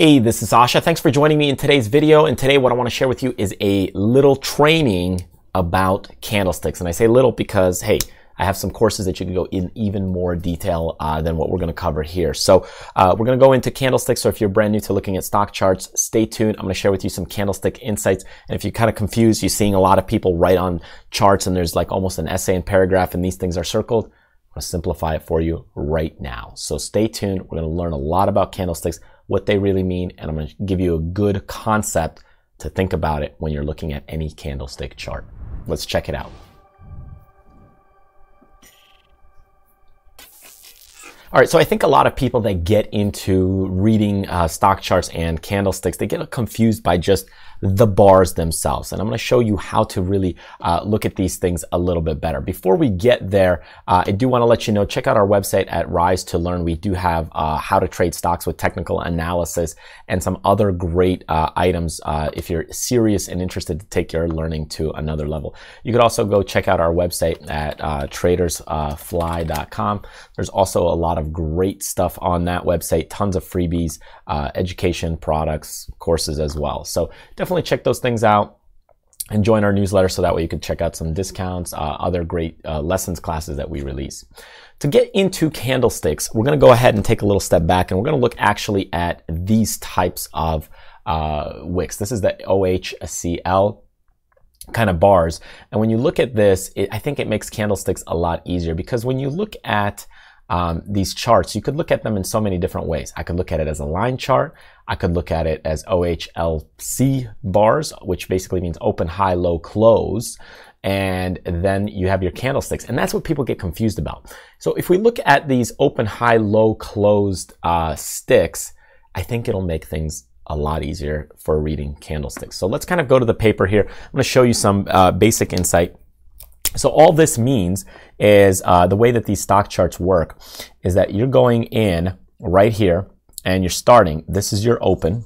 Hey, this is Sasha. Thanks for joining me in today's video. And today what I want to share with you is a little training about candlesticks. And I say little because, hey, I have some courses that you can go in even more detail than what we're going to cover here. So we're going to go into candlesticks. So if you're brand new to looking at stock charts, stay tuned. I'm going to share with you some candlestick insights. And if you're kind of confused, you're seeing a lot of people write on charts and there's like almost an essay and paragraph and these things are circled. I'm going to simplify it for you right now. So stay tuned. We're going to learn a lot about candlesticks, what they really mean, and I'm going to give you a good concept to think about it when you're looking at any candlestick chart. Let's check it out. All right, so I think a lot of people that get into reading stock charts and candlesticks, they get confused by just the bars themselves. And I'm going to show you how to really look at these things a little bit better. Before we get there, I do want to let you know, check out our website at Rise2Learn. We do have how to trade stocks with technical analysis and some other great items if you're serious and interested to take your learning to another level. You could also go check out our website at tradersfly.com. There's also a lot of great stuff on that website, tons of freebies, education, products, courses as well. So definitely check those things out and join our newsletter so that way you can check out some discounts, other great lessons classes that we release. To get into candlesticks, we're going to go ahead and take a little step back and we're going to look actually at these types of wicks. This is the OHLC kind of bars. And when you look at this, I think it makes candlesticks a lot easier because when you look at these charts, you could look at them in so many different ways. I could look at it as a line chart. I could look at it as OHLC bars, which basically means open, high, low, close. And then you have your candlesticks. And that's what people get confused about. So if we look at these open, high, low, closed sticks, I think it'll make things a lot easier for reading candlesticks. So let's kind of go to the paper here. I'm going to show you some basic insight. So all this means is the way that these stock charts work is that you're going in right here and you're starting. This is your open.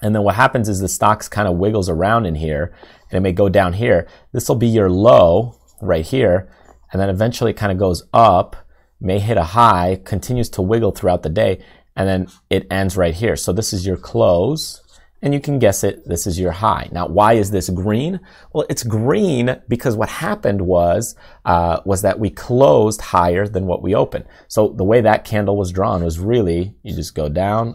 And then what happens is the stocks kind of wiggles around in here and it may go down here. This will be your low right here. And then eventually it kind of goes up, may hit a high, continues to wiggle throughout the day. And then it ends right here. So this is your close. And you can guess it, this is your high. Now, why is this green? Well, it's green because what happened was that we closed higher than what we opened. So the way that candle was drawn was really, you just go down,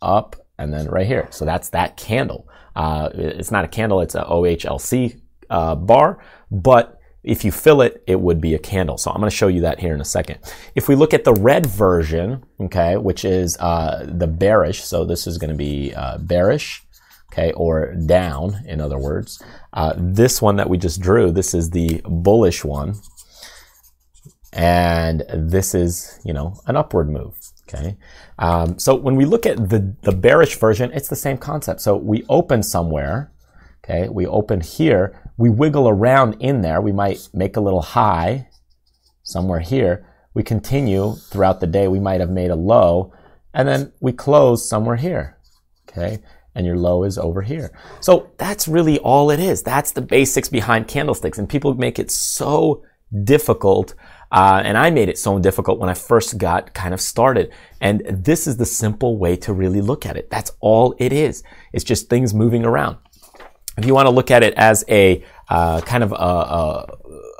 up, and then right here. So that's that candle. It's not a candle, it's an OHLC bar, but if you fill it, it would be a candle. So I'm going to show you that here in a second. If we look at the red version, okay, which is the bearish, so this is going to be bearish, okay, or down, in other words. This one that we just drew, this is the bullish one. And this is, you know, an upward move, okay? So when we look at the bearish version, it's the same concept. So we open somewhere, okay, we open here. We wiggle around in there. We might make a little high somewhere here. We continue throughout the day. We might have made a low and then we close somewhere here, okay? And your low is over here. So that's really all it is. That's the basics behind candlesticks, and people make it so difficult. And I made it so difficult when I first got kind of started. And this is the simple way to really look at it. That's all it is. It's just things moving around. If you want to look at it as a kind of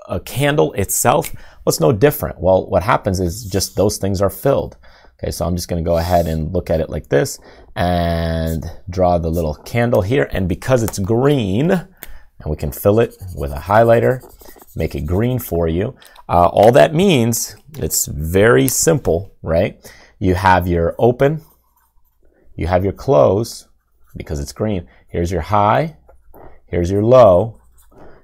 a candle itself, well, it's no different. Well, what happens is just those things are filled. Okay, so I'm just going to go ahead and look at it like this and draw the little candle here. And because it's green, and we can fill it with a highlighter, make it green for you. All that means, it's very simple, right? You have your open, you have your close, because it's green. Here's your high. Here's your low,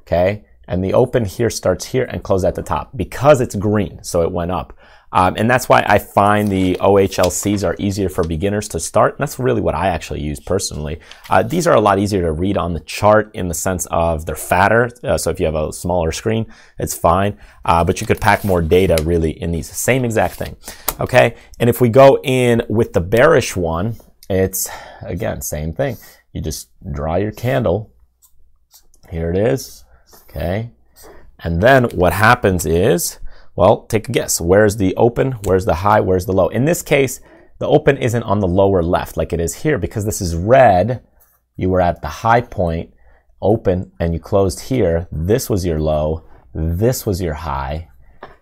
okay? And the open here starts here and closes at the top because it's green, so it went up. And that's why I find the OHLCs are easier for beginners to start. And that's really what I actually use personally. These are a lot easier to read on the chart in the sense of they're fatter. So if you have a smaller screen, it's fine. But you could pack more data really in these, same exact thing, okay? And if we go in with the bearish one, it's, again, same thing. You just draw your candle. Here it is, okay? And then what happens is, well, take a guess. Where's the open? Where's the high? Where's the low? In this case, The open isn't on the lower left like it is here because this is red. You were at the high point, open, and you closed here. This was your low, this was your high,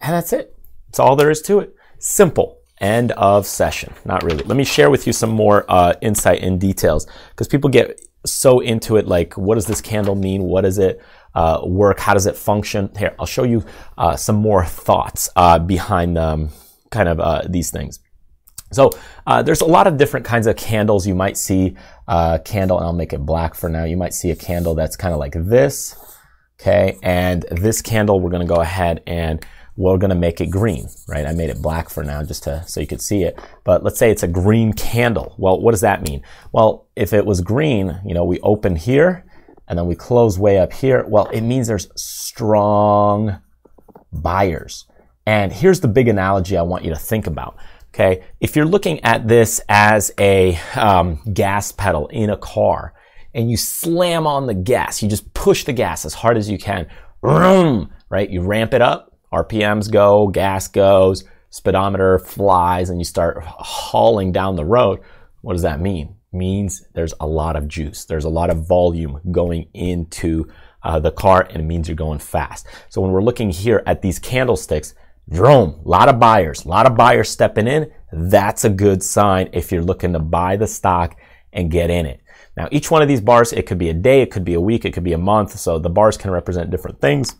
and that's it. That's all there is to it. Simple. End of session. Not really. Let me share with you some more insight and details, because people get so into it, like, what does this candle mean? What does it work? How does it function? Here, I'll show you some more thoughts behind kind of these things. So there's a lot of different kinds of candles. You might see a candle, and I'll make it black for now. You might see a candle that's kind of like this, okay? And this candle, we're gonna go ahead and we're gonna make it green, right? I made it black for now just to so you could see it. But let's say it's a green candle. Well, what does that mean? Well, if it was green, you know, we open here and then we close way up here. Well, it means there's strong buyers. And here's the big analogy I want you to think about, okay? If you're looking at this as a gas pedal in a car and you slam on the gas, you just push the gas as hard as you can, vroom, right? You ramp it up. RPMs go, gas goes, speedometer flies, and you start hauling down the road. What does that mean? It means there's a lot of juice. There's a lot of volume going into the car, and it means you're going fast. So when we're looking here at these candlesticks, vroom, a lot of buyers stepping in. That's a good sign if you're looking to buy the stock and get in it. Now, each one of these bars, it could be a day, it could be a week, it could be a month. So the bars can represent different things.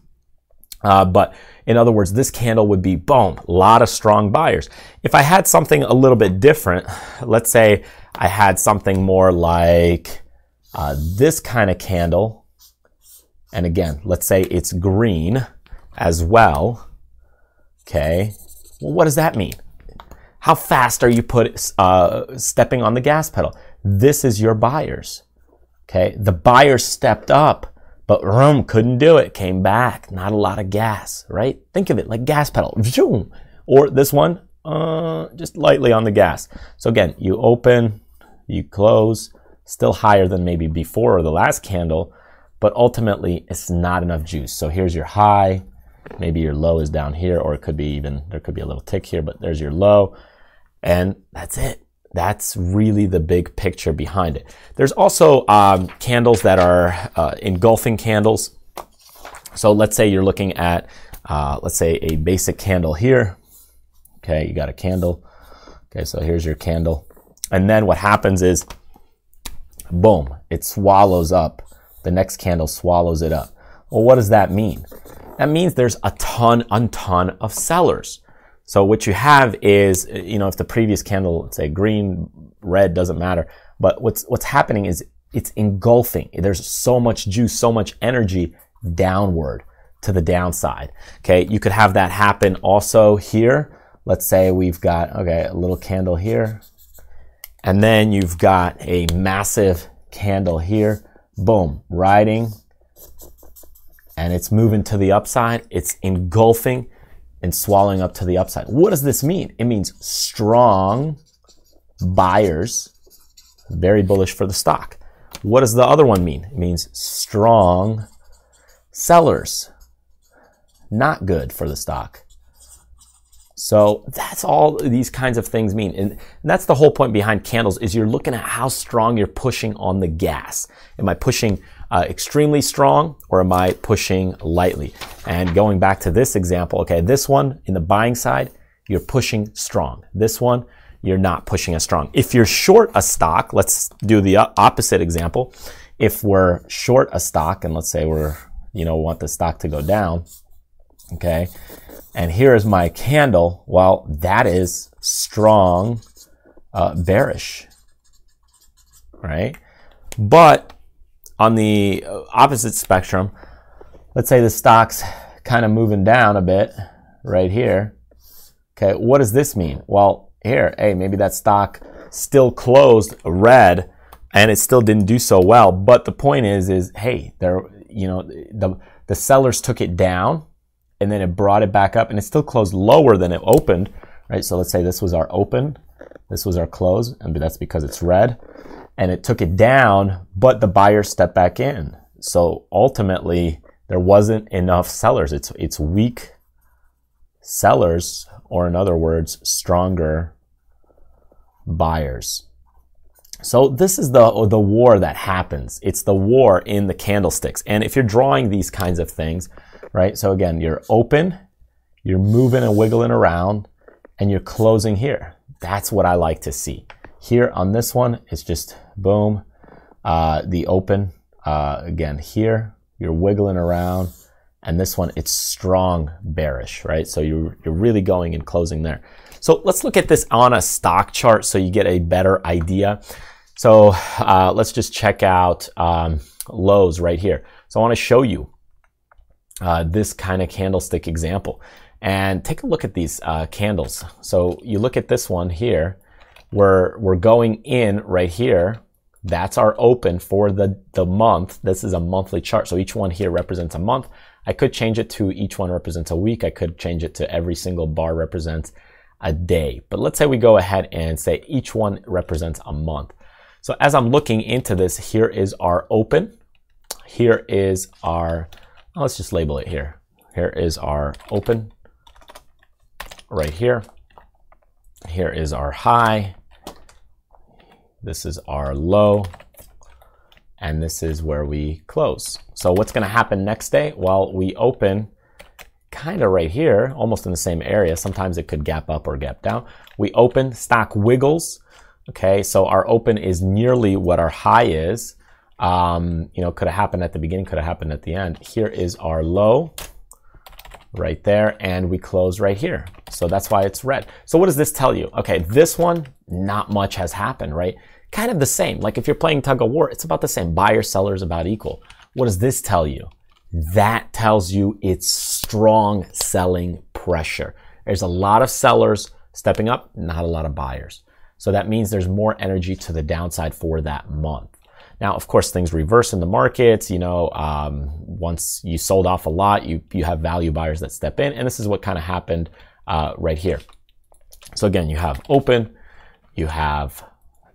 But in other words, this candle would be, boom, a lot of strong buyers. If I had something a little bit different, let's say I had something more like this kind of candle. And again, let's say it's green as well. Okay, well, what does that mean? How fast are you stepping on the gas pedal? This is your buyers. Okay, the buyers stepped up. But vroom, couldn't do it, came back, not a lot of gas, right? Think of it like gas pedal, vroom. Or this one, just lightly on the gas. So again, you open, you close, still higher than maybe before or the last candle, but ultimately it's not enough juice. So here's your high, maybe your low is down here, or it could be even, there could be a little tick here, but there's your low, and that's it. That's really the big picture behind it. There's also candles that are engulfing candles. So let's say you're looking at, let's say a basic candle here. Okay, you got a candle. Okay, so here's your candle. And then what happens is, boom, it swallows up. The next candle swallows it up. Well, what does that mean? That means there's a ton of sellers. So what you have is, you know, if the previous candle, let's say green, red, doesn't matter, but what's happening is it's engulfing. There's so much juice, so much energy downward to the downside. Okay, you could have that happen also here. Let's say we've got, okay, a little candle here, and then you've got a massive candle here, boom, riding, and it's moving to the upside, it's engulfing and swallowing up to the upside. What does this mean? It means strong buyers, very bullish for the stock. What does the other one mean? It means strong sellers, not good for the stock. So that's all these kinds of things mean. And that's the whole point behind candles, is you're looking at how strong you're pushing on the gas. Am I pushing extremely strong, or am I pushing lightly? And going back to this example, okay, this one in the buying side, you're pushing strong. This one, you're not pushing as strong. If you're short a stock, let's do the opposite example. If we're short a stock, and let's say we're, you know, want the stock to go down, okay? And here is my candle. Well, that is strong, bearish, right? But on the opposite spectrum, let's say the stock's kind of moving down a bit right here. Okay, what does this mean? Well, here, hey, maybe that stock still closed red and it still didn't do so well. But the point is hey, there, you know, the sellers took it down, and then it brought it back up, and it still closed lower than it opened, right? So let's say this was our open, this was our close, and that's because it's red, and it took it down, but the buyer stepped back in. So ultimately, there wasn't enough sellers. It's weak sellers, or in other words, stronger buyers. So this is the war that happens. It's the war in the candlesticks. And if you're drawing these kinds of things, right? So again, you're open, you're moving and wiggling around, and you're closing here. That's what I like to see. Here on this one, it's just boom, the open. Again, here, you're wiggling around. And this one, it's strong bearish, right? So you're really going and closing there. So let's look at this on a stock chart so you get a better idea. So let's just check out Lowe's right here. So I want to show you this kind of candlestick example. And take a look at these candles. So you look at this one here, where we're going in right here. That's our open for the month. This is a monthly chart. So each one here represents a month. I could change it to each one represents a week. I could change it to every single bar represents a day. But let's say we go ahead and say each one represents a month. So as I'm looking into this, here is our open. Here is our, let's just label it here. Here is our open right here. Here is our high. This is our low, and this is where we close. So what's going to happen next day? Well, we open kind of right here, almost in the same area. Sometimes it could gap up or gap down. We open, stock wiggles. Okay, so our open is nearly what our high is. You know, could have happened at the beginning, could have happened at the end. Here is our low right there, and we close right here. So that's why it's red. So what does this tell you? Okay, this one, not much has happened, right? Kind of the same. Like if you're playing tug of war, it's about the same. Buyer, seller is about equal. What does this tell you? That tells you it's strong selling pressure. There's a lot of sellers stepping up, not a lot of buyers. So that means there's more energy to the downside for that month. Now, of course, things reverse in the markets. You know, once you sold off a lot, you have value buyers that step in, and this is what kind of happened right here. So again, you have open, you have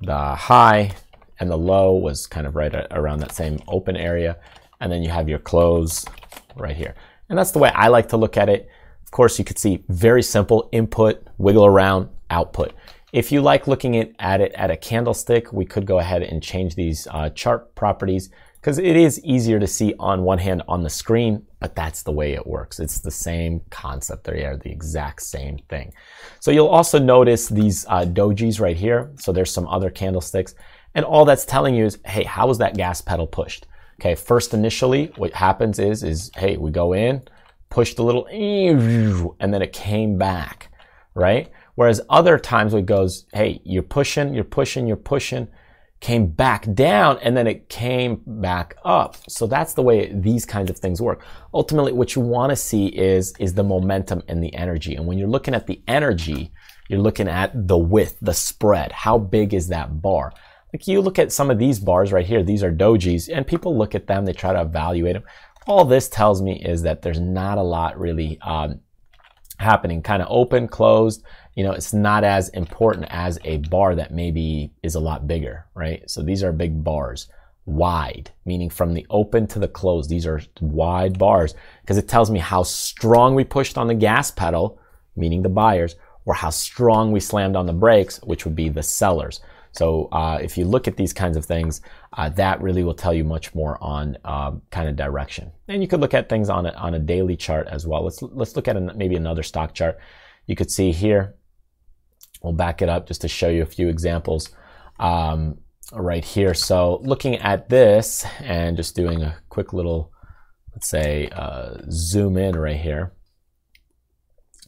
the high, and the low was kind of right around that same open area, and then you have your close right here. And that's the way I like to look at it. Of course, you could see very simple input, wiggle around, output. If you like looking at it at a candlestick, we could go ahead and change these chart properties because it is easier to see on one hand on the screen, but that's the way it works. It's the same concept. They are the exact same thing. So you'll also notice these dojis right here. So there's some other candlesticks, and all that's telling you is, hey, how was that gas pedal pushed? Okay, first initially what happens is hey, we go in, pushed a little, and then it came back, right? Whereas other times it goes, hey, you're pushing, you're pushing, you're pushing, came back down, and then it came back up. So that's the way these kinds of things work. Ultimately, what you want to see is the momentum and the energy. And when you're looking at the energy, you're looking at the width, the spread. How big is that bar? Like you look at some of these bars right here. These are dojis, and people look at them. They try to evaluate them. All this tells me is that there's not a lot really happening. Kind of open, closed. You know, it's not as important as a bar that maybe is a lot bigger, right? So these are big bars, wide, meaning from the open to the close. These are wide bars because it tells me how strong we pushed on the gas pedal, meaning the buyers, or how strong we slammed on the brakes, which would be the sellers. So if you look at these kinds of things, that really will tell you much more on kind of direction. And you could look at things on a daily chart as well. Let's look at maybe another stock chart. You could see here. We'll back it up just to show you a few examples right here. So looking at this and just doing a quick little, let's say, zoom in right here.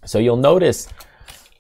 So you'll notice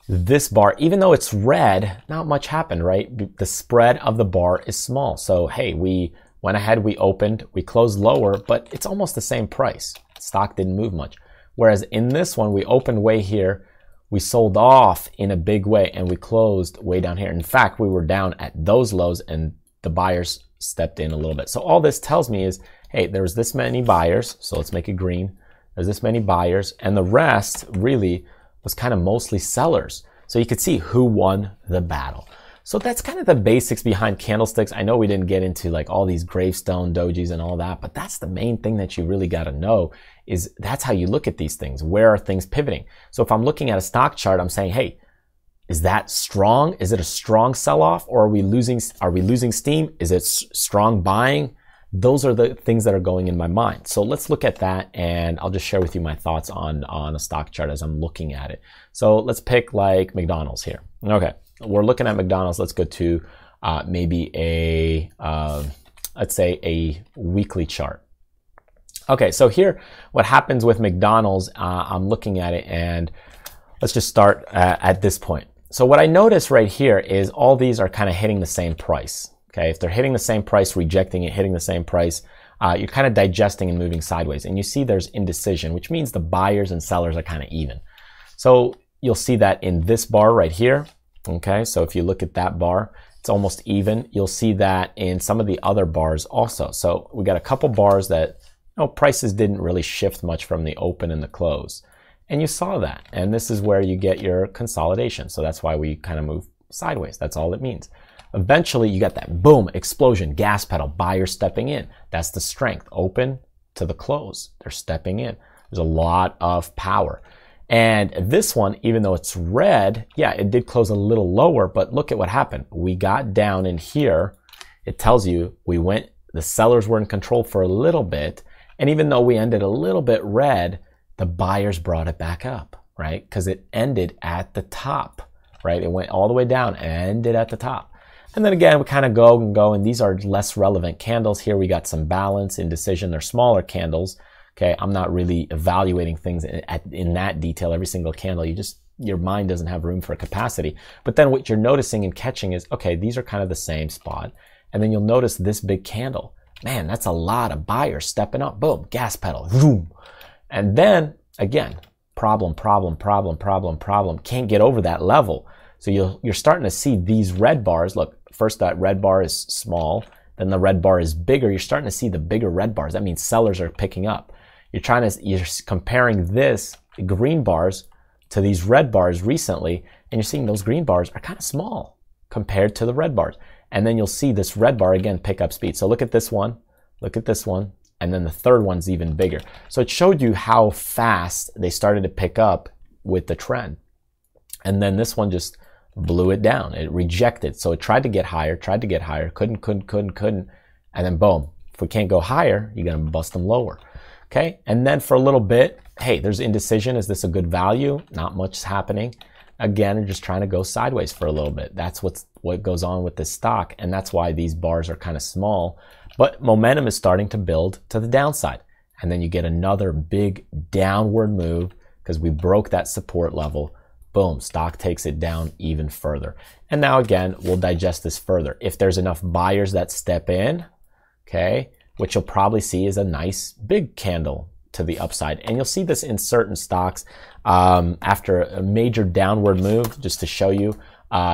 this bar, even though it's red, not much happened, right? The spread of the bar is small. So hey, we went ahead, we opened, we closed lower, but it's almost the same price. Stock didn't move much. Whereas in this one, we opened way here. We sold off in a big way and we closed way down here. In fact, we were down at those lows and the buyers stepped in a little bit. So all this tells me is, hey, there was this many buyers. So let's make it green. There's this many buyers and the rest really was kind of mostly sellers. So you could see who won the battle. So that's kind of the basics behind candlesticks. I know we didn't get into like all these gravestone dojis and all that, but that's the main thing that you really got to know is that's how you look at these things. Where are things pivoting? So if I'm looking at a stock chart, I'm saying, hey, Is that strong? Is it a strong sell-off, or are we losing steam? Is it strong buying? Those are the things that are going in my mind. So let's look at that, and I'll just share with you my thoughts on a stock chart as I'm looking at it. So let's pick like McDonald's here. Okay, we're looking at McDonald's. Let's go to maybe a, let's say a weekly chart. Okay, so here, what happens with McDonald's, I'm looking at it, and let's just start at this point. So what I notice right here is all these are kind of hitting the same price. Okay, if they're hitting the same price, rejecting it, hitting the same price, you're kind of digesting and moving sideways. And you see there's indecision, which means the buyers and sellers are kind of even. So you'll see that in this bar right here. Okay, so if you look at that bar, it's almost even. You'll see that in some of the other bars also. So we got a couple bars that, you know, prices didn't really shift much from the open and the close. And you saw that. And this is where you get your consolidation. So that's why we kind of move sideways. That's all it means. Eventually, you got that boom, explosion, gas pedal, buyer stepping in. That's the strength. Open to the close. They're stepping in. There's a lot of power. And this one, even though it's red, yeah, it did close a little lower, but look at what happened. We got down in here. It tells you we went, the sellers were in control for a little bit. And even though we ended a little bit red, the buyers brought it back up, right? Because it ended at the top, right? It went all the way down and ended at the top. And then again, we kind of go and go, and these are less relevant candles. Here we got some balance, indecision. They're smaller candles. Okay, I'm not really evaluating things in that detail, every single candle. You just, your mind doesn't have room for capacity. But then what you're noticing and catching is, okay, these are kind of the same spot. And then you'll notice this big candle. Man, that's a lot of buyers stepping up. Boom, gas pedal, boom. And then again, problem, problem, problem, problem, problem. Can't get over that level. So you're starting to see these red bars. Look, first that red bar is small, then the red bar is bigger. You're starting to see the bigger red bars. That means sellers are picking up. You're comparing this green bars to these red bars recently, and you're seeing those green bars are kind of small compared to the red bars. And then you'll see this red bar again pick up speed. So look at this one, and then the third one's even bigger. So it showed you how fast they started to pick up with the trend. And then this one just blew it down. It rejected. So it tried to get higher, couldn't. And then boom, if we can't go higher, you're gonna bust them lower. Okay, and then for a little bit, hey, there's indecision. Is this a good value? Not much is happening. Again, they're just trying to go sideways for a little bit. That's what goes on with this stock, and that's why these bars are kind of small. But momentum is starting to build to the downside. And then you get another big downward move because we broke that support level. Boom, stock takes it down even further. And now again, we'll digest this further. If there's enough buyers that step in, okay, what you'll probably see is a nice big candle to the upside. And you'll see this in certain stocks after a major downward move, just to show you,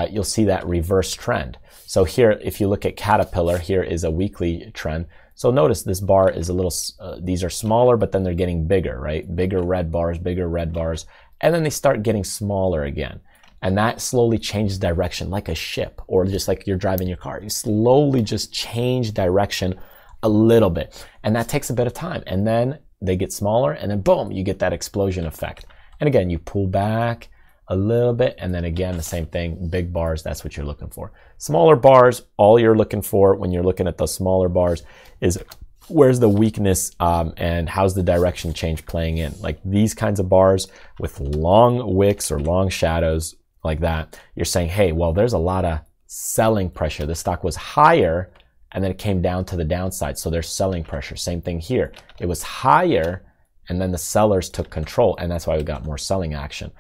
you'll see that reverse trend. So here, if you look at Caterpillar, here is a weekly trend. So notice this bar is a little, these are smaller, but then they're getting bigger, right? Bigger red bars, and then they start getting smaller again. And that slowly changes direction like a ship, or just like you're driving your car. You slowly just change direction a little bit. And that takes a bit of time. And then they get smaller, and then boom, you get that explosion effect. And again, you pull back a little bit, and then again, the same thing, big bars, that's what you're looking for. Smaller bars, all you're looking for when you're looking at those smaller bars is where's the weakness and how's the direction change playing in. Like these kinds of bars with long wicks or long shadows like that, you're saying, hey, well, there's a lot of selling pressure. The stock was higher, and then it came down to the downside, so there's selling pressure. Same thing here. It was higher, and then the sellers took control, and that's why we got more selling action.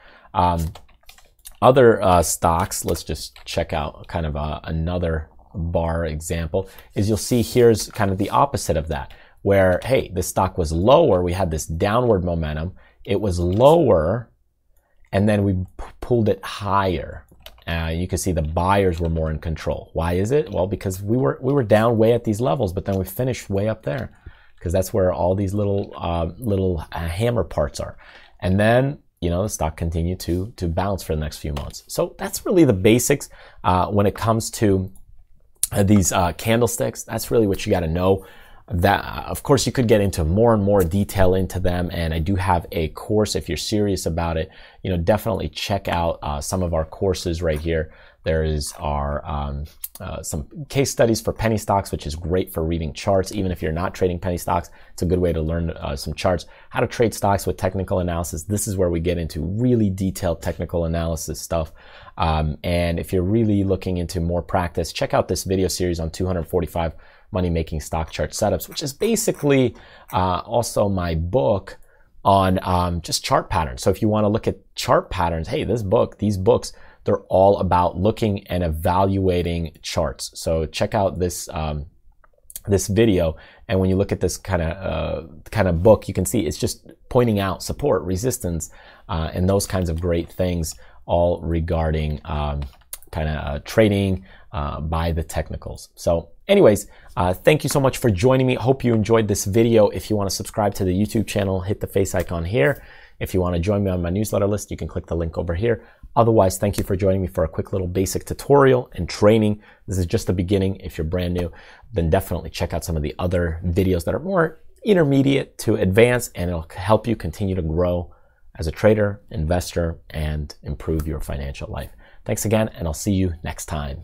Other stocks, let's just check out kind of another bar example, is you'll see here's kind of the opposite of that, where, hey, this stock was lower, we had this downward momentum, it was lower, and then we pulled it higher. You can see the buyers were more in control. Why is it? Well, because we were down way at these levels, but then we finished way up there, because that's where all these little hammer parts are. And then, you know, the stock continued to bounce for the next few months. So that's really the basics when it comes to these candlesticks. That's really what you got to know. that, of course, you could get into more and more detail into them, and I do have a course if you're serious about it. You know, definitely check out some of our courses right here. There is our some case studies for penny stocks, which is great for reading charts. Even if you're not trading penny stocks, it's a good way to learn some charts. How to trade stocks with technical analysis. This is where we get into really detailed technical analysis stuff. And if you're really looking into more practice, check out this video series on 245 money-making stock chart setups, which is basically also my book on just chart patterns. So if you want to look at chart patterns, hey, this book, these books, they're all about looking and evaluating charts. So check out this this video, and when you look at this kind of book, you can see it's just pointing out support, resistance, and those kinds of great things, all regarding trading by the technicals. So anyways, thank you so much for joining me. Hope you enjoyed this video. If you want to subscribe to the YouTube channel, hit the face icon here. If you want to join me on my newsletter list, you can click the link over here. Otherwise, thank you for joining me for a quick little basic tutorial and training. This is just the beginning. If you're brand new, then definitely check out some of the other videos that are more intermediate to advanced, and it'll help you continue to grow as a trader, investor, and improve your financial life. Thanks again, and I'll see you next time.